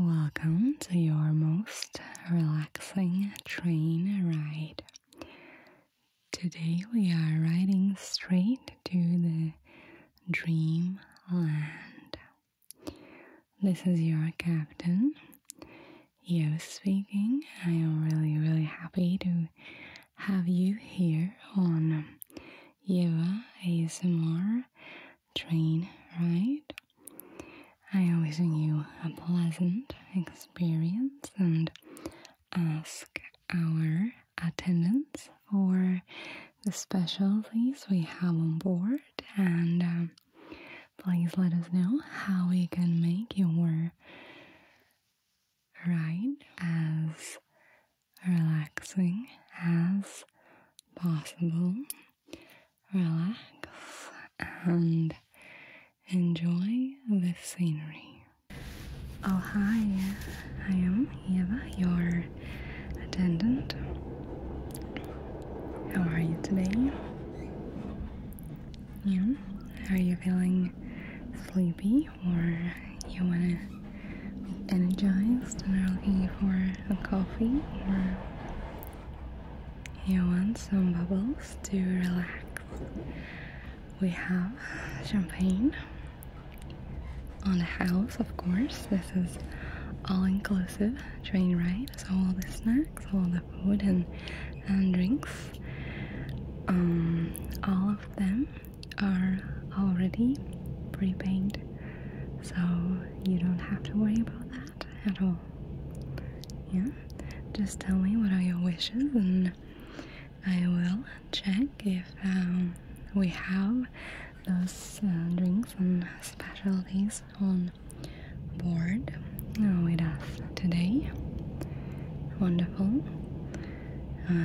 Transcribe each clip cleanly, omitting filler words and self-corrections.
Welcome to your most relaxing train ride. Today we are riding straight to the Dreamland. This is your captain, Ieva speaking. I am really happy to have you here on Ieva ASMR train ride. I am wishing you a pleasant experience and ask our attendants for the specialties we have on board, and please let us know how we can make your ride as relaxing as possible. Relax and enjoy the scenery. Oh, hi, I am Ieva, your attendant. How are you today? Yeah? Are you feeling sleepy, or you wanna be energized and are looking for a coffee, or you want some bubbles to relax? We have champagne on the house, of course. This is all-inclusive train ride, so all the snacks, all the food and drinks, all of them are already prepaid, so you don't have to worry about that at all. Yeah, just tell me what are your wishes and I will check if we have those drinks and specialties on board with us today. Wonderful.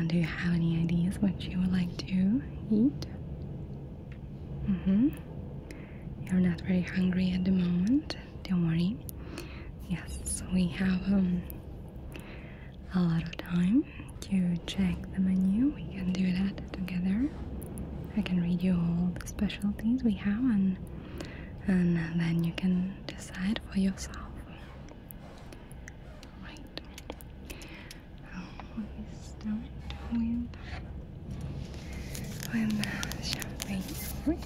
Do you have any ideas what you would like to eat? You're not very hungry at the moment, don't worry. Yes, we have a lot of time to check the menu. We can do that together. I can read you all the specialties we have, and then you can decide for yourself. Right. We start with champagne. Right.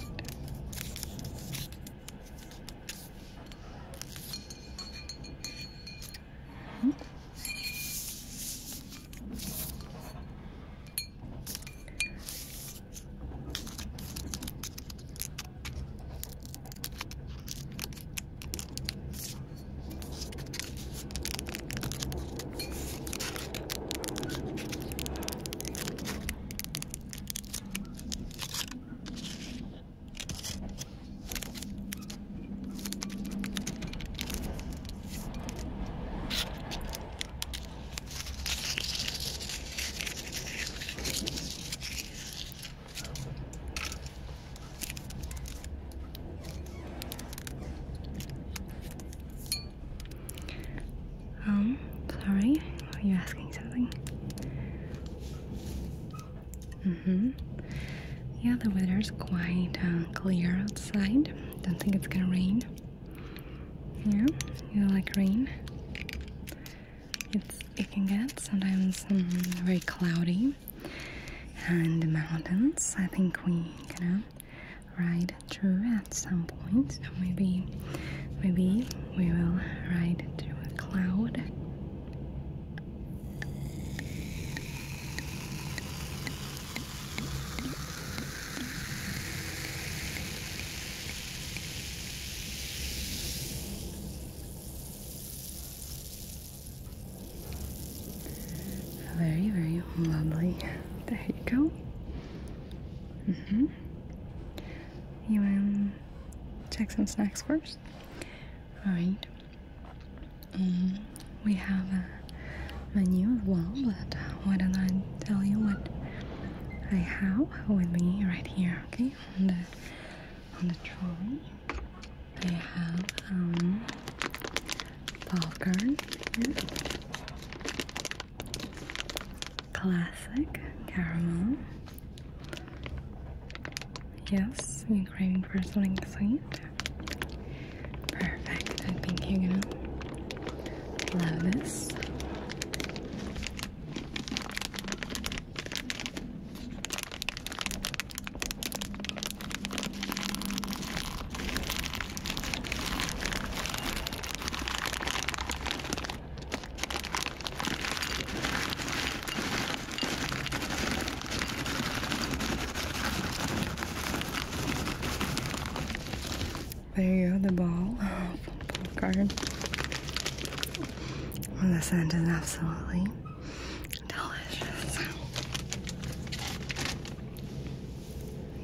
Sorry, are you asking something? Yeah, the weather's quite clear outside. Don't think it's gonna rain. Yeah, you like rain? It can get sometimes very cloudy. And the mountains, I think we gonna ride through at some point. So maybe we will ride through a cloud. Very lovely. There you go. You want to check some snacks first? Alright. We have a menu as well, but why don't I tell you what I have with me right here, okay? On the trolley. I have popcorn. Classic caramel. Yes, you're craving for something sweet. Perfect. I think you're gonna flowers. There you go, the ball card. Well, the scent is absolutely delicious.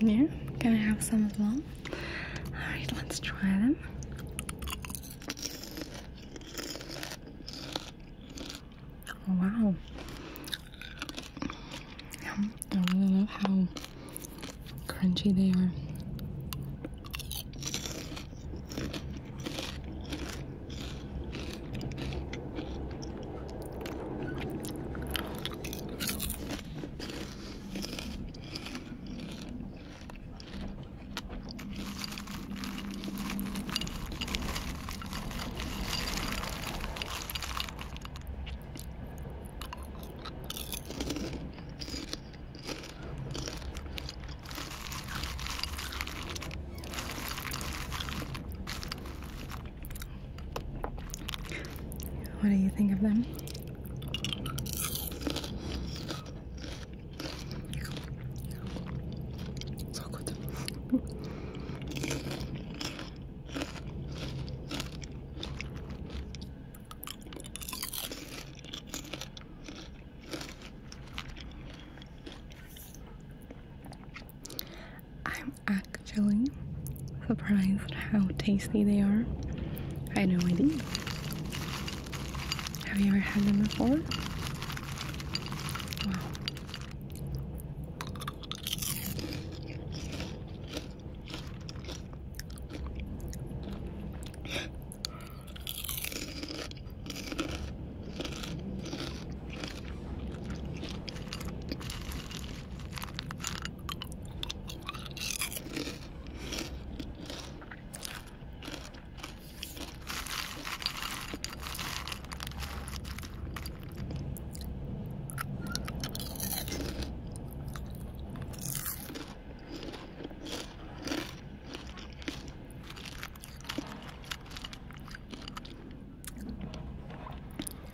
Yeah, gonna have some as well. Alright, let's try them. Oh, wow. I really love how crunchy they are. What do you think of them? So good. I'm actually surprised how tasty they are. I had no idea. Have you ever had them before? Wow.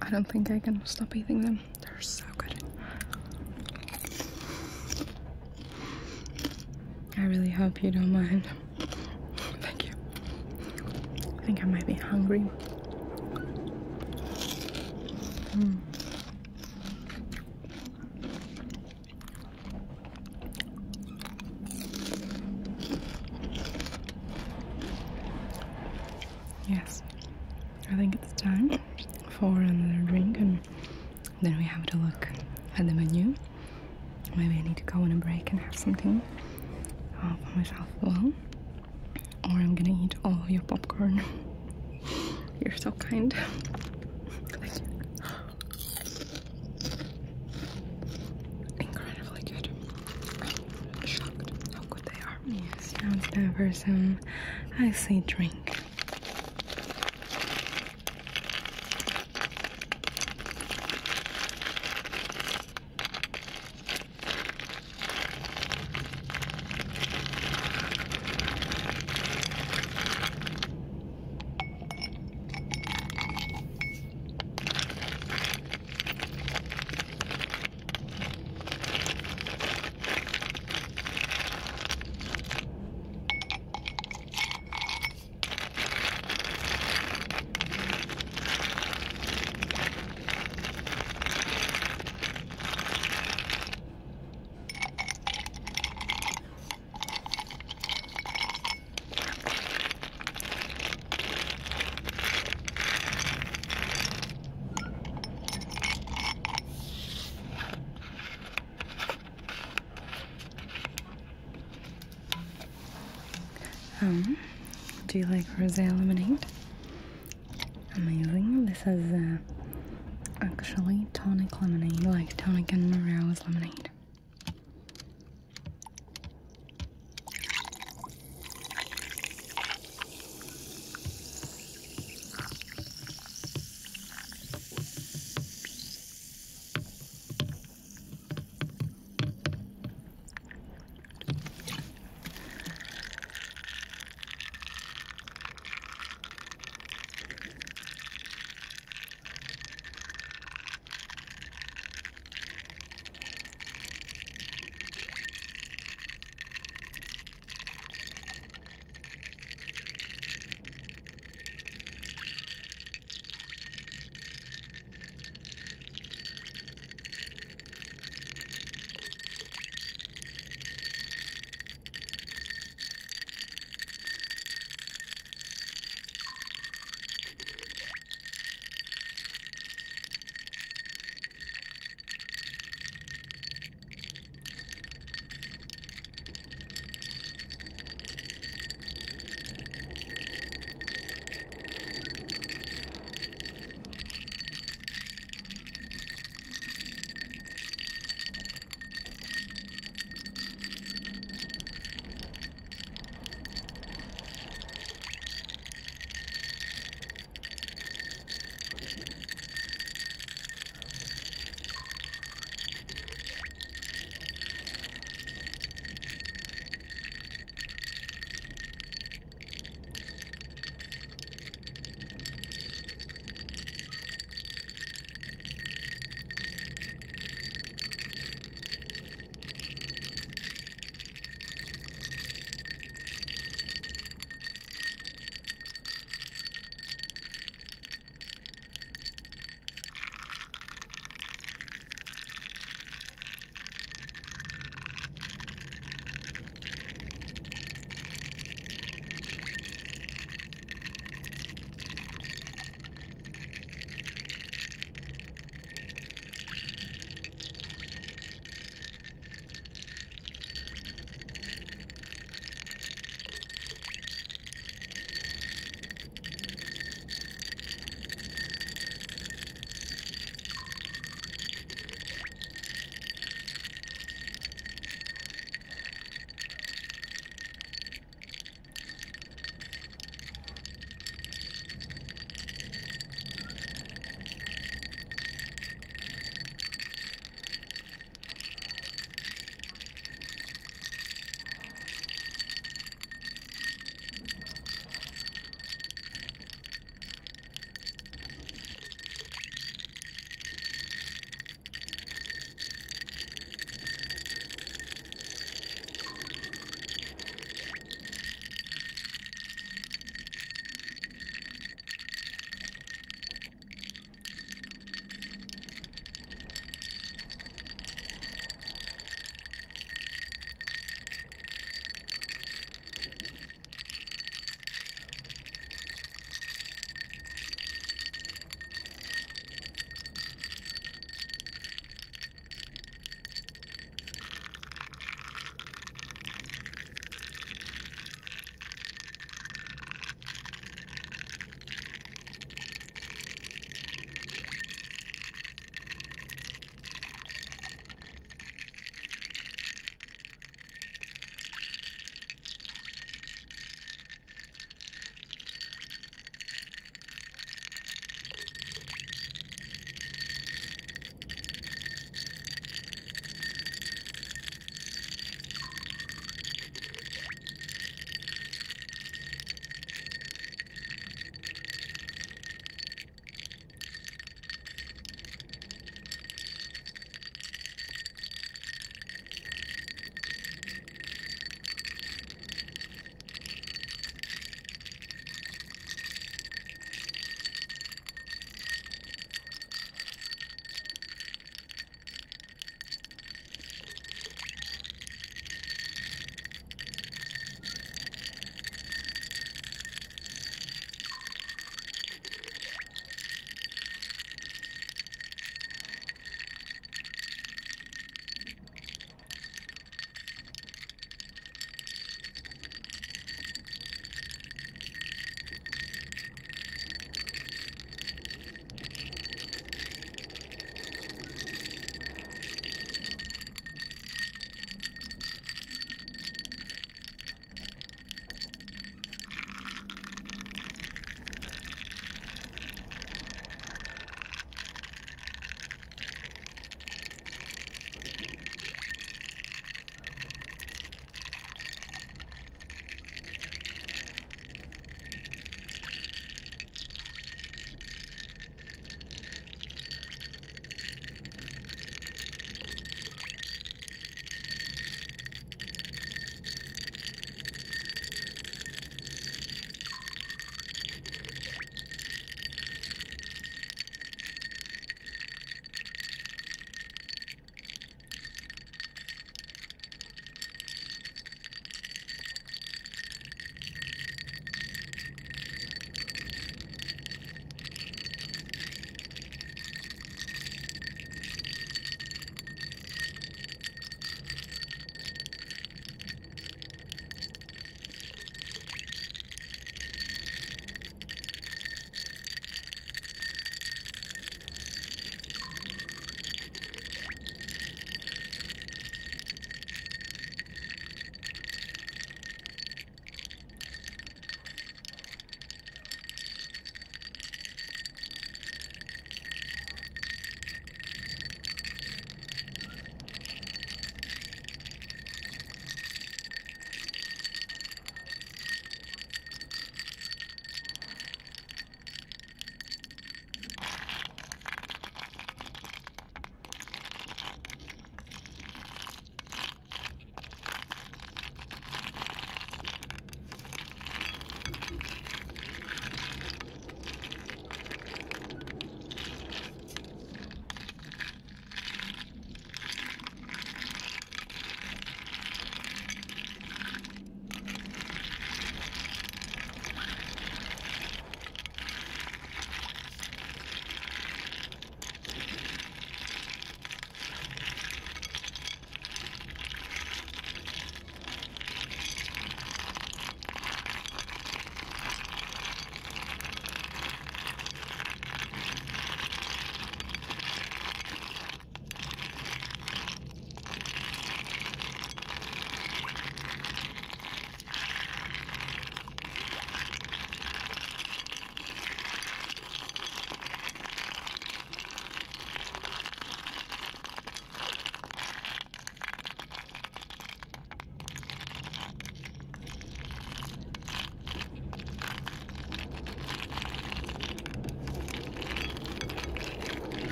I don't think I can stop eating them. They're so good. I really hope you don't mind. Thank you. I think I might be hungry. Yes, I think it's time for another drink, and then we have to look at the menu. Maybe I need to go on a break and have something for myself as well, or I'm gonna eat all your popcorn. You're so kind. Incredibly good. I'm shocked how good they are. Yes, now it's time for some icy drink. Do you like rosé lemonade? Amazing. This is actually tonic lemonade, like tonic and morales lemonade.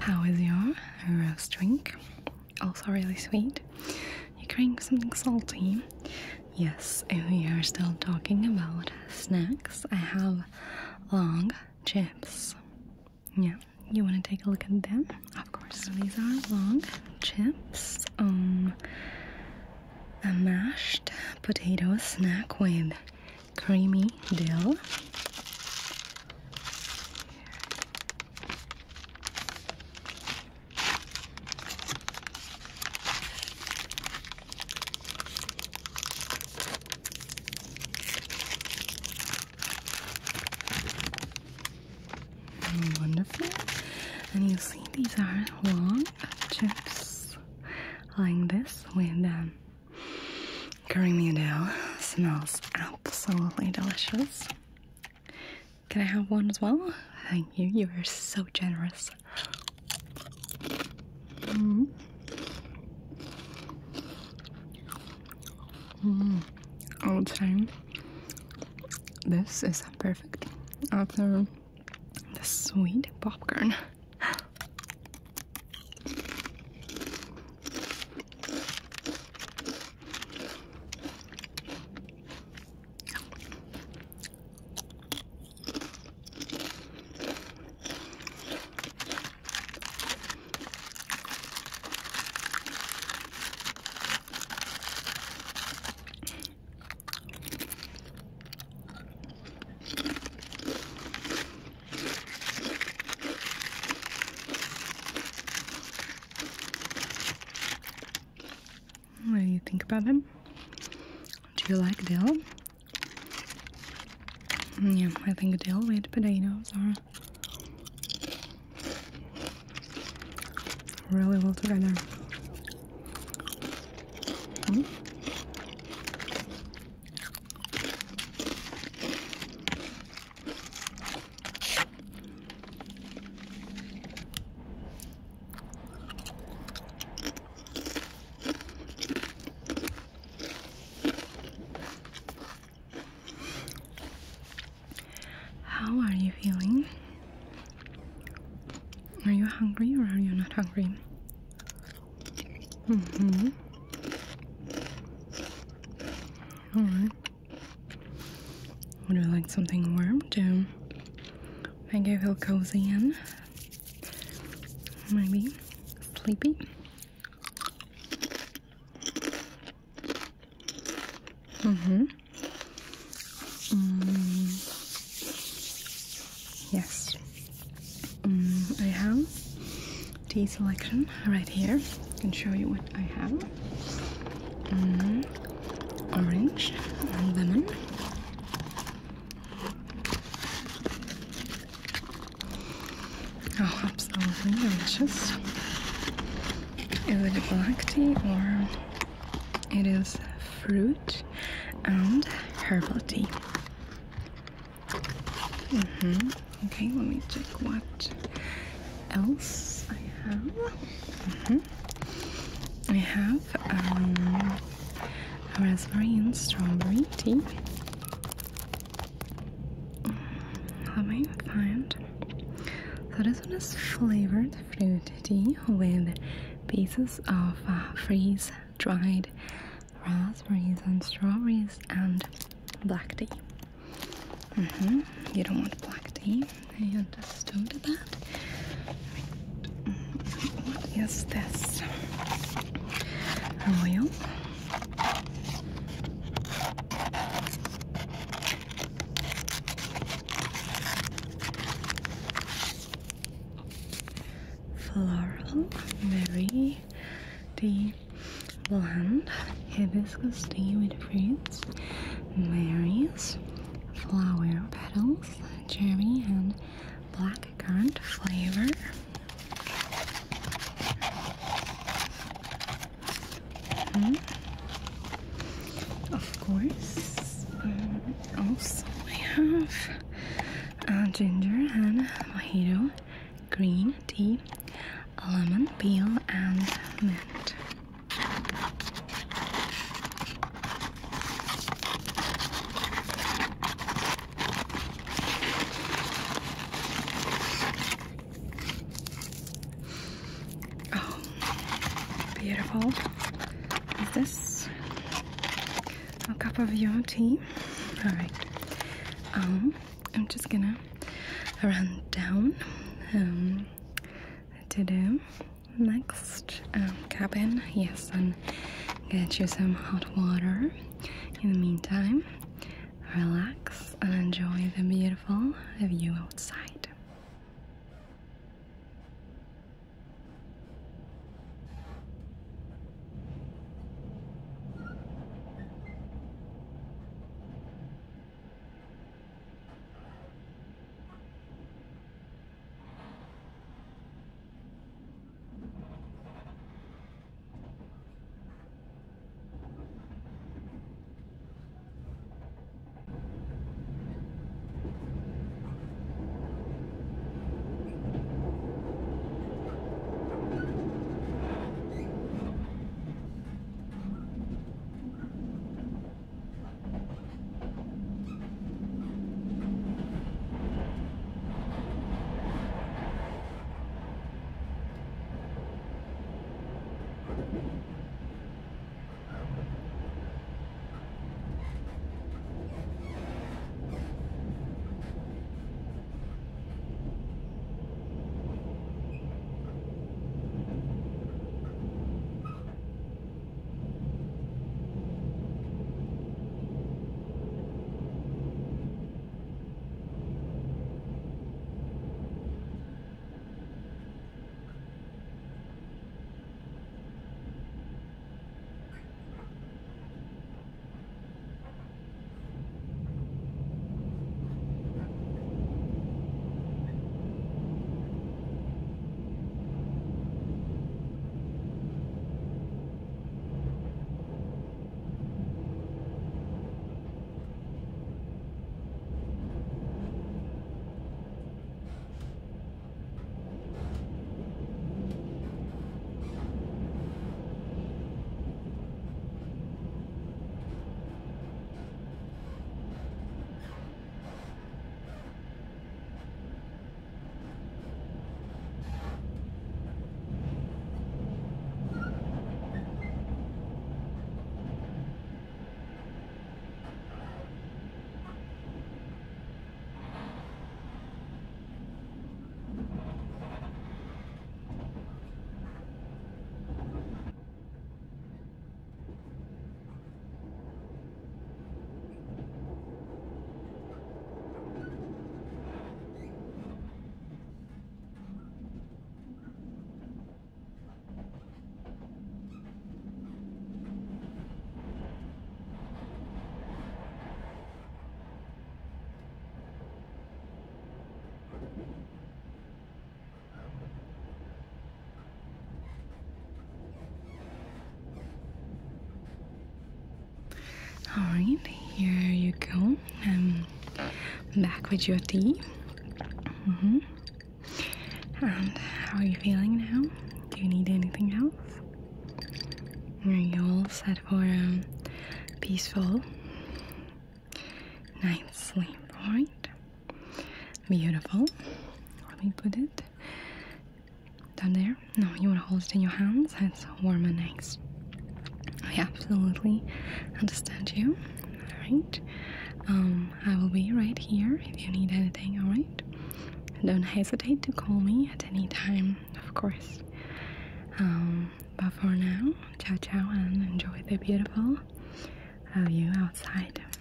How is your roast drink? Also really sweet. You craving something salty? Yes, we are still talking about snacks. I have long chips. Yeah, you want to take a look at them? Of course. So these are long chips. A mashed potato snack with creamy dill. And you see these are long chips like this with creamy dill. Smells absolutely delicious. Can I have one as well? Thank you, you are so generous. All the time. This is perfect after the sweet popcorn. Think about them. Do you like dill? Yeah, I think dill with potatoes are really well together. How are you feeling? Are you hungry or are you not hungry? Alright. Would you like something warm to make you feel cozy and maybe sleepy? Yes, I have tea selection right here. I can show you what I have. orange, and lemon. Oh, absolutely delicious. Is it black tea or it is fruit and herbal tea? Okay, let me check what else I have. I have raspberry and strawberry tea. Let me find. So this one is flavored fruit tea with pieces of freeze-dried raspberries and strawberries and black tea. You don't want black tea. I understood that. What is this? Royal. Floral. Berry tea. Blend. Hibiscus tea with fruits. Berries. Flower petals, cherry and blackcurrant flavor. Of course, also I have ginger and mojito, green tea, lemon peel and mint. Beautiful. Is this a cup of your tea? Alright. I'm just gonna run down to the next cabin. Yes, and get you some hot water. In the meantime, relax and enjoy the beautiful view outside. Alright, here you go. I'm back with your tea. And how are you feeling now? Do you need anything else? Are you all set for a peaceful night's sleep? Alright. Beautiful. Let me put it down there. No, you want to hold it in your hands. It's warm and nice. I absolutely understand you. Alright. I will be right here if you need anything, alright? Don't hesitate to call me at any time, of course. But for now, ciao ciao and enjoy the beautiful view outside.